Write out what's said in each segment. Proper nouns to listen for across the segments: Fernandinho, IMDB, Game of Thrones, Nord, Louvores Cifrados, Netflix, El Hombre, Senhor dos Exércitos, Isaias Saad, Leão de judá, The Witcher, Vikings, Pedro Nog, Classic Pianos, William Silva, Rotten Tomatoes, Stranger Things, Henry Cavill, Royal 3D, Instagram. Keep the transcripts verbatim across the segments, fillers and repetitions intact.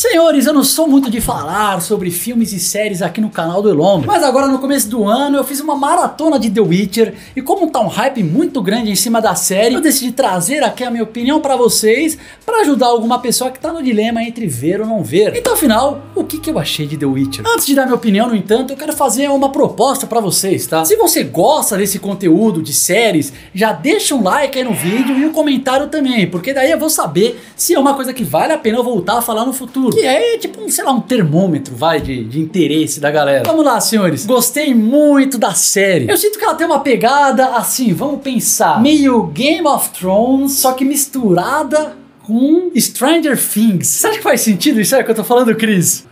Senhores, eu não sou muito de falar sobre filmes e séries aqui no canal do El Hombre, mas agora no começo do ano eu fiz uma maratona de The Witcher e como tá um hype muito grande em cima da série, eu decidi trazer aqui a minha opinião pra vocês, pra ajudar alguma pessoa que tá no dilema entre ver ou não ver. Então afinal, o que que eu achei de The Witcher? Antes de dar minha opinião, no entanto, eu quero fazer uma proposta pra vocês, tá? Se você gosta desse conteúdo de séries, já deixa um like aí no vídeo e um comentário também, porque daí eu vou saber se é uma coisa que vale a pena eu voltar a falar no futuro. Que é tipo, um, sei lá, um termômetro, vai, de, de interesse da galera. Vamos lá, senhores. Gostei muito da série. Eu sinto que ela tem uma pegada, assim, vamos pensar, meio Game of Thrones, só que misturada com Stranger Things. Você acha que faz sentido isso aí que eu tô falando, Cris?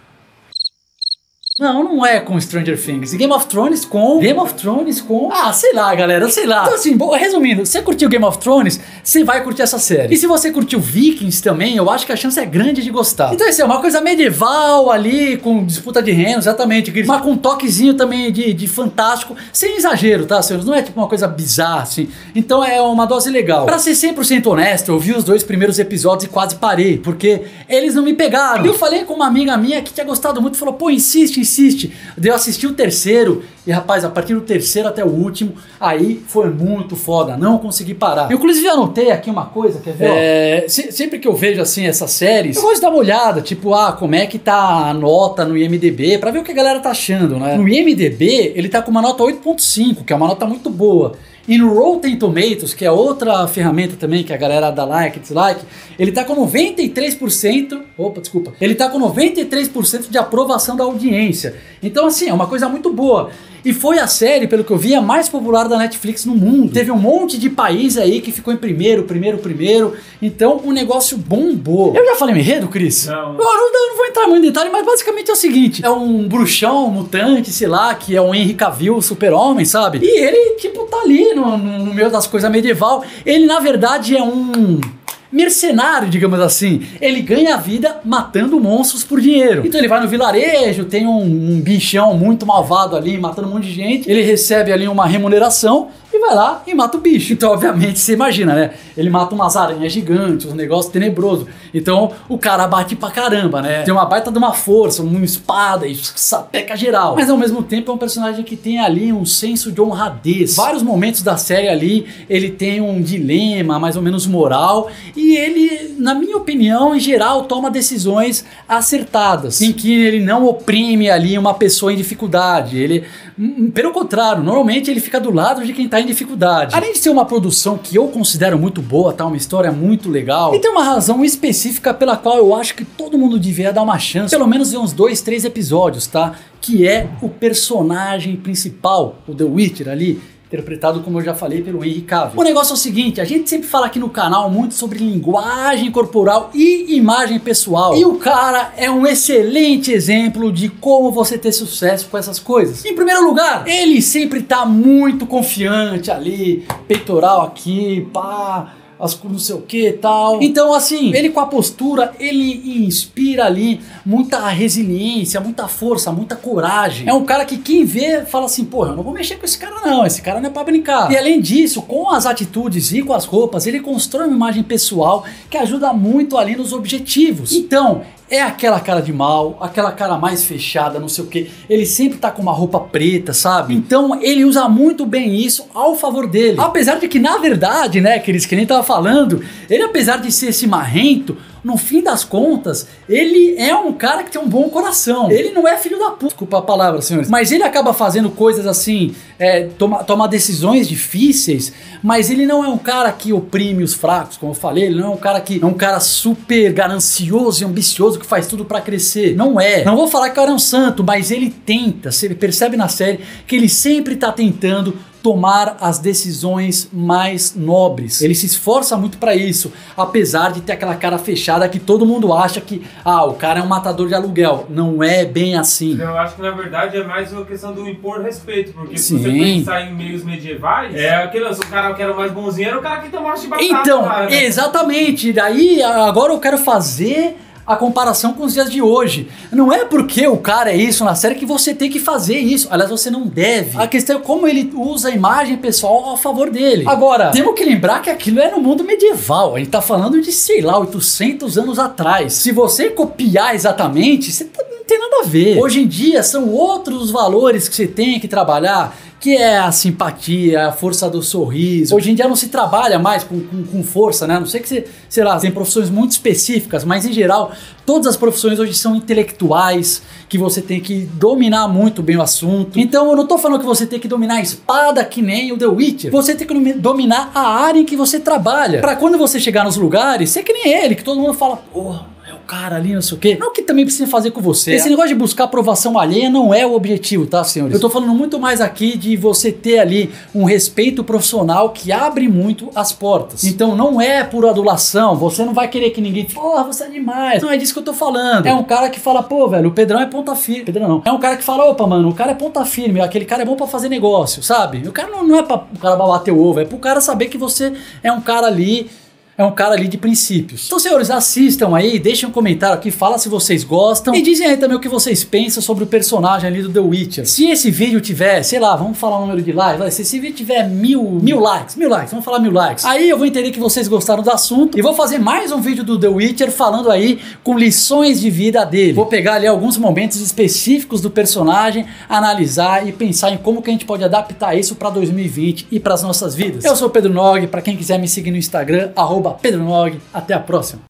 Não, não é com Stranger Things. Game of Thrones com... Game of Thrones com... Ah, sei lá, galera, sei lá. Então assim, resumindo, se você curtiu Game of Thrones, você vai curtir essa série. E se você curtiu Vikings também, eu acho que a chance é grande de gostar. Então isso é uma coisa medieval ali, com disputa de reino, exatamente. Mas com um toquezinho também de, de fantástico, sem exagero, tá, senhores? Não é tipo uma coisa bizarra, assim. Então é uma dose legal. Pra ser cem por cento honesto, eu vi os dois primeiros episódios e quase parei, porque eles não me pegaram. E eu falei com uma amiga minha que tinha gostado muito, falou, pô, insiste, insiste. Assiste. Eu assisti o terceiro e, rapaz, a partir do terceiro até o último, aí foi muito foda, não consegui parar. Eu, inclusive, anotei aqui uma coisa, quer ver? É, se, sempre que eu vejo, assim, essas séries, eu gosto de dar uma olhada, tipo, ah, como é que tá a nota no I M D B, pra ver o que a galera tá achando, né? No I M D B, ele tá com uma nota oito ponto cinco, que é uma nota muito boa. E no Rotten Tomatoes, que é outra ferramenta também que a galera dá like, dislike, ele tá com noventa e três por cento, opa, desculpa, ele tá com noventa e três por cento de aprovação da audiência. Então assim, é uma coisa muito boa. E foi a série, pelo que eu vi, a mais popular da Netflix no mundo. Teve um monte de país aí que ficou em primeiro, primeiro, primeiro. Então, um negócio bombou. Eu já falei em enredo, Cris? Não. Eu não, não vou entrar muito em detalhe, mas basicamente é o seguinte. É um bruxão, um mutante, sei lá, que é um Henry Cavill, super-homem, sabe? E ele, tipo, tá ali no, no, no meio das coisas medieval. Ele, na verdade, é um... mercenário, digamos assim. Ele ganha a vida matando monstros por dinheiro. Então ele vai no vilarejo, tem um, um bichão muito malvado ali, matando um monte de gente. Ele recebe ali uma remuneração e vai lá e mata o bicho. Então obviamente você imagina, né? Ele mata umas aranhas gigantes, um negócio tenebroso. Então o cara bate pra caramba, né? Tem uma baita de uma força, uma espada e sapeca geral. Mas ao mesmo tempo é um personagem que tem ali um senso de honradez. Vários momentos da série ali ele tem um dilema mais ou menos moral. E ele, na minha opinião, em geral, toma decisões acertadas, em que ele não oprime ali uma pessoa em dificuldade. Ele, pelo contrário, normalmente ele fica do lado de quem tá em dificuldade. Além de ser uma produção que eu considero muito boa, tá? Uma história muito legal. E tem uma razão específica pela qual eu acho que todo mundo devia dar uma chance, pelo menos em uns dois, três episódios, tá? Que é o personagem principal, o The Witcher ali, interpretado, como eu já falei, pelo Henry Cavill. O negócio é o seguinte, a gente sempre fala aqui no canal muito sobre linguagem corporal e imagem pessoal. E o cara é um excelente exemplo de como você ter sucesso com essas coisas. Em primeiro lugar, ele sempre tá muito confiante ali, peitoral aqui, pá... as não sei o que e tal. Então assim, ele com a postura, ele inspira ali muita resiliência, muita força, muita coragem. É um cara que quem vê fala assim, pô, eu não vou mexer com esse cara não, esse cara não é pra brincar. E além disso, com as atitudes e com as roupas, ele constrói uma imagem pessoal que ajuda muito ali nos objetivos. Então, é aquela cara de mal, aquela cara mais fechada, não sei o que. Ele sempre tá com uma roupa preta, sabe? Então ele usa muito bem isso ao favor dele. Apesar de que, na verdade, né, que eles que nem tava falando, ele apesar de ser esse marrento, no fim das contas, ele é um cara que tem um bom coração. Ele não é filho da puta. Desculpa a palavra, senhores. Mas ele acaba fazendo coisas assim, é, toma, toma decisões difíceis, mas ele não é um cara que oprime os fracos, como eu falei. Ele não é um cara que é um cara super ganancioso e ambicioso que faz tudo pra crescer. Não é. Não vou falar que o cara é um santo, mas ele tenta. Você percebe na série que ele sempre tá tentando tomar as decisões mais nobres. Ele se esforça muito pra isso, apesar de ter aquela cara fechada que todo mundo acha que, ah, o cara é um matador de aluguel. Não é bem assim. Eu acho que na verdade é mais uma questão do impor respeito, porque sim, se você pensar em meios medievais, é aquele, o cara que era mais bonzinho era o cara que tomava chibatada. Então, lá, né? Exatamente. Daí agora eu quero fazer a comparação com os dias de hoje. Não é porque o cara é isso na série que você tem que fazer isso. Aliás, você não deve. A questão é como ele usa a imagem pessoal a favor dele. Agora, temos que lembrar que aquilo é no mundo medieval. A gente tá falando de, sei lá, oitocentos anos atrás. Se você copiar exatamente, você não tem nada a ver. Hoje em dia, são outros os valores que você tem que trabalhar, que é a simpatia, a força do sorriso. Hoje em dia não se trabalha mais com, com, com força, né? A não ser que você, sei lá, tem profissões muito específicas, mas em geral, todas as profissões hoje são intelectuais, que você tem que dominar muito bem o assunto. Então eu não tô falando que você tem que dominar a espada que nem o The Witcher. Você tem que dominar a área em que você trabalha, pra quando você chegar nos lugares, ser que nem ele, que todo mundo fala, porra, é o cara ali, não sei o quê. Não que também precisa fazer com você. Esse negócio de buscar aprovação alheia não é o objetivo, tá, senhores? Eu tô falando muito mais aqui de você ter ali um respeito profissional que abre muito as portas. Então não é por adulação, você não vai querer que ninguém fique, porra, você é demais. Não é disso que eu tô falando. É um cara que fala, pô, velho, o Pedrão é ponta firme. Pedrão não. É um cara que fala, opa, mano, o cara é ponta firme, aquele cara é bom pra fazer negócio, sabe? O cara não, não é pra o cara bater o ovo, é pro cara saber que você é um cara ali... É um cara ali de princípios. Então, senhores, assistam aí, deixem um comentário aqui, fala se vocês gostam e dizem aí também o que vocês pensam sobre o personagem ali do The Witcher. Se esse vídeo tiver, sei lá, vamos falar o número de likes, se esse vídeo tiver mil, mil likes, mil likes, vamos falar mil likes. Aí eu vou entender que vocês gostaram do assunto e vou fazer mais um vídeo do The Witcher falando aí com lições de vida dele. Vou pegar ali alguns momentos específicos do personagem, analisar e pensar em como que a gente pode adaptar isso pra dois mil e vinte e pras nossas vidas. Eu sou o Pedro Nog, pra quem quiser me seguir no Instagram, arroba Pedro Nog, até a próxima.